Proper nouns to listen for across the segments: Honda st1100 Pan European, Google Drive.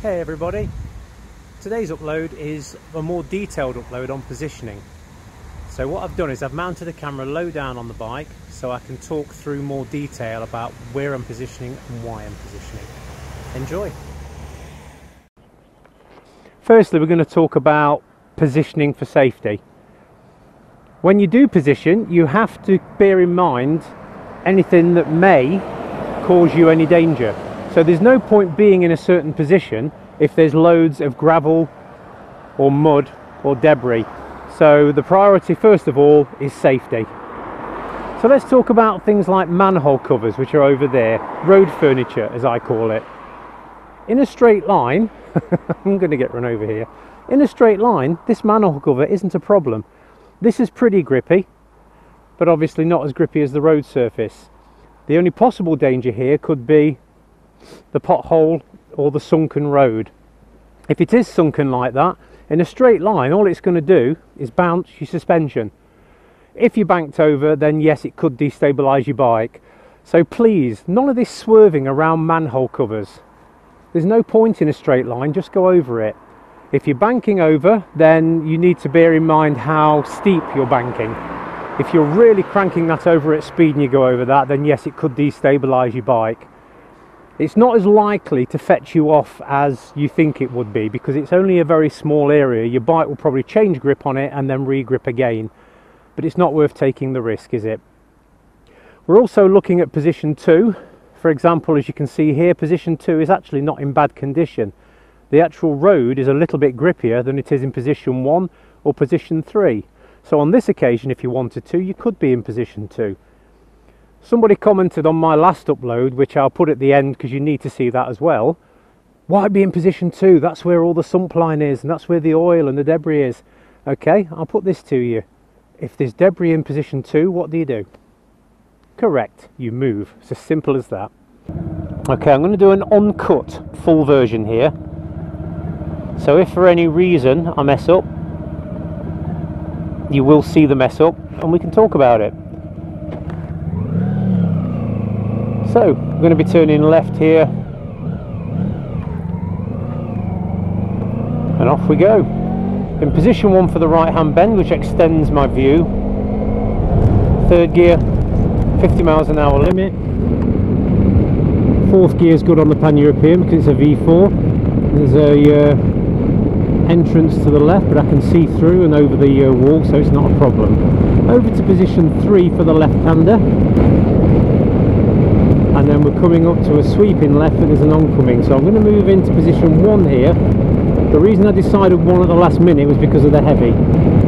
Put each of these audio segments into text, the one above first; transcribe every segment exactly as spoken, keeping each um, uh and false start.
Hey everybody, today's upload is a more detailed upload on positioning. So what I've done is I've mounted the camera low down on the bike so I can talk through more detail about where I'm positioning and why I'm positioning. Enjoy! Firstly, we're going to talk about positioning for safety. When you do position, you have to bear in mind anything that may cause you any danger. So there's no point being in a certain position if there's loads of gravel or mud or debris. So the priority first of all is safety. So let's talk about things like manhole covers, which are over there, road furniture as I call it. In a straight line, I'm going to get run over here. In a straight line, this manhole cover isn't a problem. This is pretty grippy, but obviously not as grippy as the road surface. The only possible danger here could be the pothole or the sunken road. If it is sunken like that, in a straight line all it's going to do is bounce your suspension. If you banked over, then yes, it could destabilize your bike. So please, none of this swerving around manhole covers. There's no point in a straight line, just go over it. If you're banking over, then you need to bear in mind how steep you're banking. If you're really cranking that over at speed and you go over that, then yes, it could destabilize your bike. It's not as likely to fetch you off as you think it would be because it's only a very small area. Your bike will probably change grip on it and then re-grip again. But it's not worth taking the risk, is it? We're also looking at position two. For example, as you can see here, position two is actually not in bad condition. The actual road is a little bit grippier than it is in position one or position three. So on this occasion, if you wanted to, you could be in position two. Somebody commented on my last upload, which I'll put at the end because you need to see that as well. Why be in position two? That's where all the sump line is and that's where the oil and the debris is. Okay, I'll put this to you. If there's debris in position two, what do you do? Correct, you move. It's as simple as that. Okay, I'm going to do an uncut full version here. So if for any reason I mess up, you will see the mess up and we can talk about it. So, I'm going to be turning left here, and off we go. In position one for the right-hand bend, which extends my view. Third gear, fifty miles an hour limit. Fourth gear is good on the Pan European because it's a V four. There's a uh, entrance to the left, but I can see through and over the uh, wall, so it's not a problem. Over to position three for the left-hander. And then we're coming up to a sweeping left and there's an oncoming. So I'm going to move into position one here. The reason I decided one at the last minute was because of the heavy,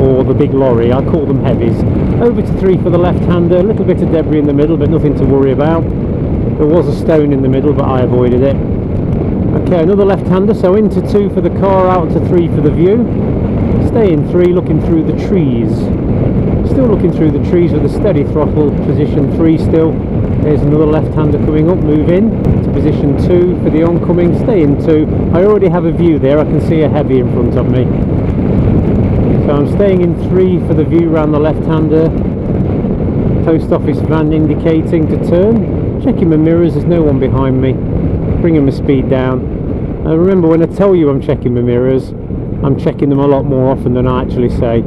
or the big lorry. I call them heavies. Over to three for the left-hander. A little bit of debris in the middle, but nothing to worry about. There was a stone in the middle, but I avoided it. Okay, another left-hander. So into two for the car, out to three for the view. Stay in three, looking through the trees. Still looking through the trees with a steady throttle. Position three still. There's another left-hander coming up, move in to position two for the oncoming, stay in two. I already have a view there, I can see a heavy in front of me. So I'm staying in three for the view round the left-hander. Post office van indicating to turn. Checking my mirrors, there's no one behind me. Bringing my speed down. And remember, when I tell you I'm checking my mirrors, I'm checking them a lot more often than I actually say.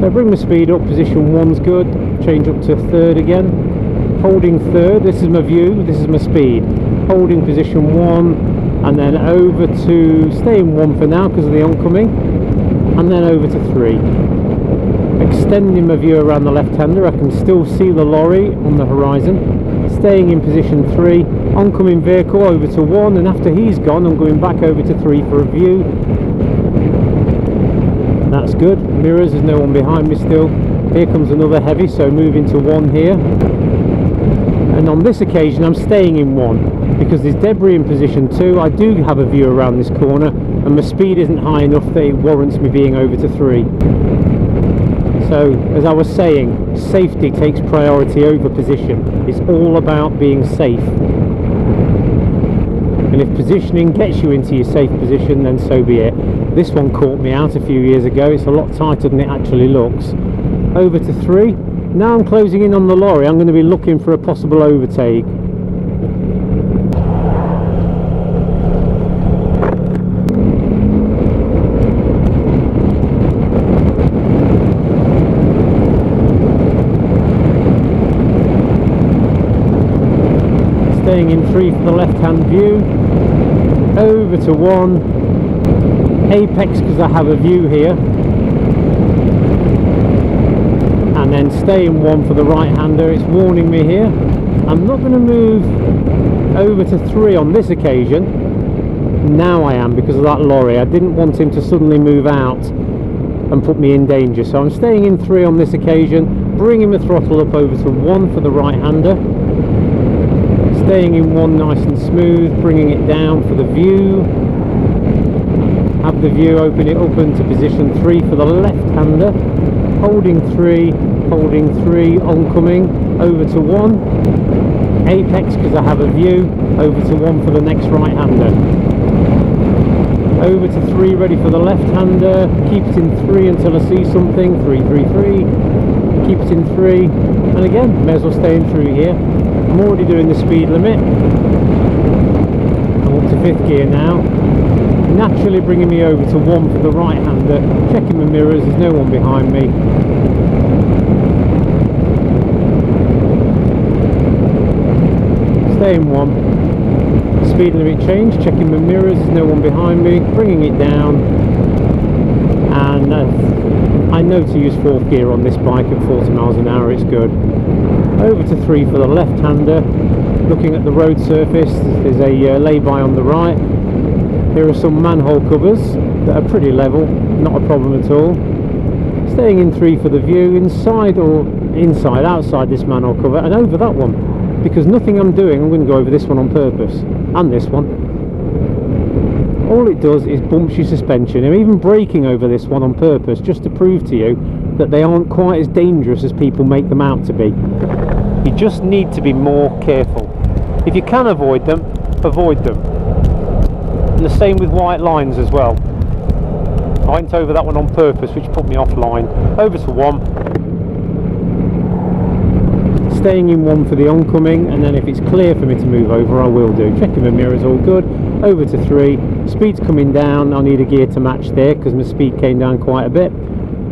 So bring my speed up, position one's good, change up to third again. Holding third, this is my view, this is my speed. Holding position one, and then over to, stay in one for now because of the oncoming, and then over to three. Extending my view around the left-hander, I can still see the lorry on the horizon. Staying in position three, oncoming vehicle over to one, and after he's gone, I'm going back over to three for a view. That's good. Mirrors, there's no one behind me still. Here comes another heavy, so moving to one here. And on this occasion I'm staying in one because there's debris in position two. I do have a view around this corner and my speed isn't high enough that it warrants me being over to three. So as I was saying, safety takes priority over position. It's all about being safe. And if positioning gets you into your safe position, then so be it. This one caught me out a few years ago. It's a lot tighter than it actually looks. Over to three. Now I'm closing in on the lorry, I'm going to be looking for a possible overtake. staying in three for the left-hand view, over to one, apex because I have a view here, and then stay in one for the right-hander. It's warning me here. I'm not going to move over to three on this occasion. Now I am, because of that lorry. I didn't want him to suddenly move out and put me in danger, so I'm staying in three on this occasion, bringing the throttle up over to one for the right-hander, staying in one nice and smooth, bringing it down for the view, have the view, open it up into position three for the left-hander, holding three, holding three, oncoming, over to one, apex because I have a view, over to one for the next right-hander. Over to three, ready for the left-hander, keep it in three until I see something, three, three, three, keep it in three, and again, may as well stay in through here. I'm already doing the speed limit. I'm up to fifth gear now, naturally bringing me over to one for the right-hander, checking the mirrors, there's no one behind me. Stay in one. Speed limit change, checking the mirrors, there's no one behind me, bringing it down, and uh, I know to use fourth gear on this bike at forty miles an hour, it's good. Over to three for the left-hander, looking at the road surface, there's a uh, lay-by on the right, there are some manhole covers that are pretty level, not a problem at all. Staying in three for the view, inside or inside, outside this manhole cover, and over that one. Because nothing I'm doing, I'm going to go over this one on purpose, and this one. All it does is bumps your suspension. I'm even braking over this one on purpose, just to prove to you that they aren't quite as dangerous as people make them out to be. You just need to be more careful. If you can avoid them, avoid them. And the same with white lines as well. I went over that one on purpose, which put me offline. Over to one. Staying in one for the oncoming, and then if it's clear for me to move over, I will do. Checking the mirrors, all good. Over to three. Speed's coming down. I need a gear to match there because my speed came down quite a bit.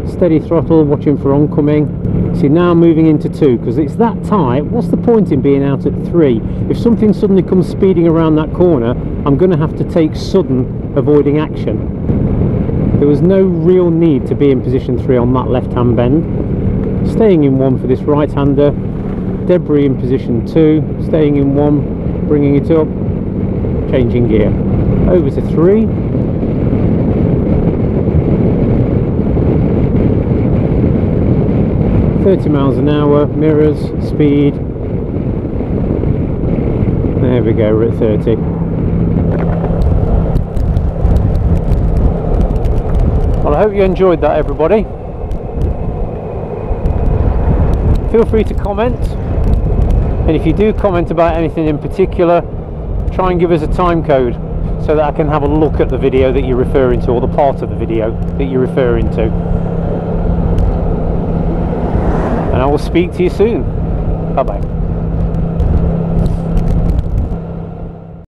Steady throttle, watching for oncoming. See, now I'm moving into two because it's that tight. What's the point in being out at three? If something suddenly comes speeding around that corner, I'm going to have to take sudden avoiding action. There was no real need to be in position three on that left-hand bend. Staying in one for this right-hander. Debris in position two, staying in one, bringing it up, changing gear. Over to three. thirty miles an hour, mirrors, speed. There we go, we're at thirty. Well, I hope you enjoyed that, everybody. Feel free to comment. And if you do comment about anything in particular, try and give us a time code so that I can have a look at the video that you're referring to, or the part of the video that you're referring to. And I will speak to you soon. Bye bye.